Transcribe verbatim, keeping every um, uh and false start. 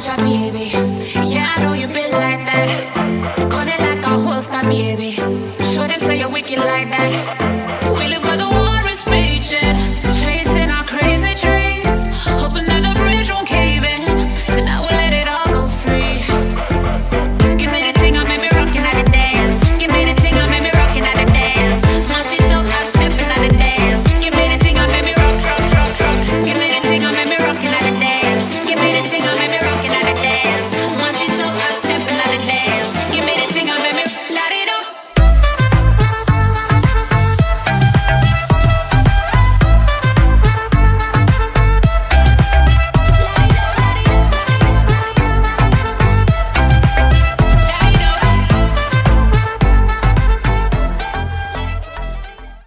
culture, baby. Yeah, I know you been like that. Got it like a holster, baby. Show them say you're wicked like that.